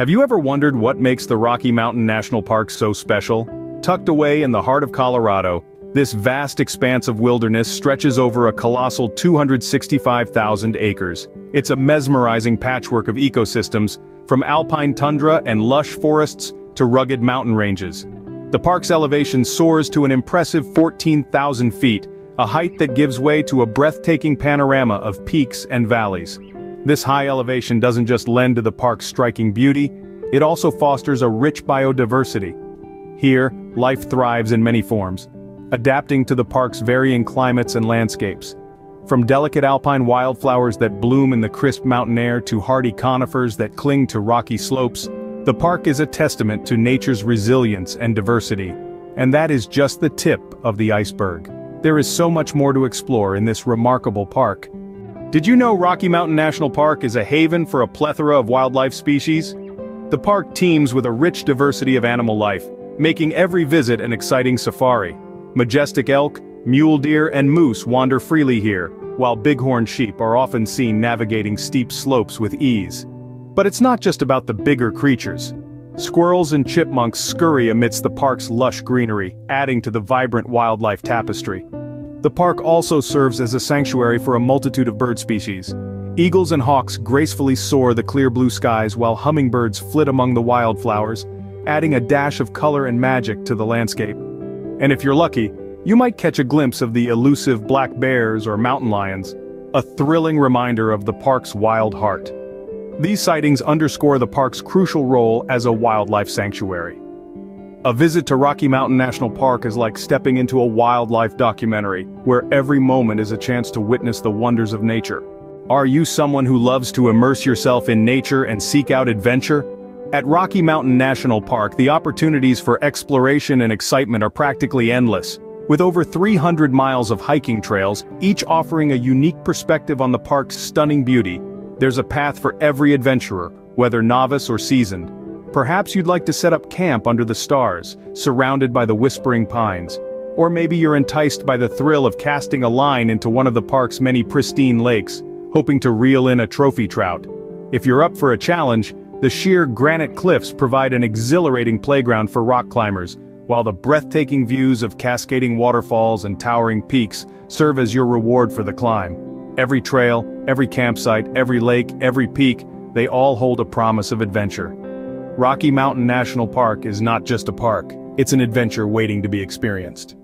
Have you ever wondered what makes the Rocky Mountain National Park so special? Tucked away in the heart of Colorado, this vast expanse of wilderness stretches over a colossal 265,000 acres. It's a mesmerizing patchwork of ecosystems, from alpine tundra and lush forests to rugged mountain ranges. The park's elevation soars to an impressive 14,000 feet, a height that gives way to a breathtaking panorama of peaks and valleys. This high elevation doesn't just lend to the park's striking beauty, it also fosters a rich biodiversity. Here, life thrives in many forms, adapting to the park's varying climates and landscapes. From delicate alpine wildflowers that bloom in the crisp mountain air to hardy conifers that cling to rocky slopes, the park is a testament to nature's resilience and diversity. And that is just the tip of the iceberg. There is so much more to explore in this remarkable park. Did you know Rocky Mountain National Park is a haven for a plethora of wildlife species? The park teems with a rich diversity of animal life, making every visit an exciting safari. Majestic elk, mule deer, and moose wander freely here, while bighorn sheep are often seen navigating steep slopes with ease. But it's not just about the bigger creatures. Squirrels and chipmunks scurry amidst the park's lush greenery, adding to the vibrant wildlife tapestry. The park also serves as a sanctuary for a multitude of bird species. Eagles and hawks gracefully soar the clear blue skies while hummingbirds flit among the wildflowers, adding a dash of color and magic to the landscape. And if you're lucky, you might catch a glimpse of the elusive black bears or mountain lions, a thrilling reminder of the park's wild heart. These sightings underscore the park's crucial role as a wildlife sanctuary. A visit to Rocky Mountain National Park is like stepping into a wildlife documentary, where every moment is a chance to witness the wonders of nature. Are you someone who loves to immerse yourself in nature and seek out adventure? At Rocky Mountain National Park, the opportunities for exploration and excitement are practically endless. With over 300 miles of hiking trails, each offering a unique perspective on the park's stunning beauty, there's a path for every adventurer, whether novice or seasoned. Perhaps you'd like to set up camp under the stars, surrounded by the whispering pines. Or maybe you're enticed by the thrill of casting a line into one of the park's many pristine lakes, hoping to reel in a trophy trout. If you're up for a challenge, the sheer granite cliffs provide an exhilarating playground for rock climbers, while the breathtaking views of cascading waterfalls and towering peaks serve as your reward for the climb. Every trail, every campsite, every lake, every peak, they all hold a promise of adventure. Rocky Mountain National Park is not just a park, it's an adventure waiting to be experienced.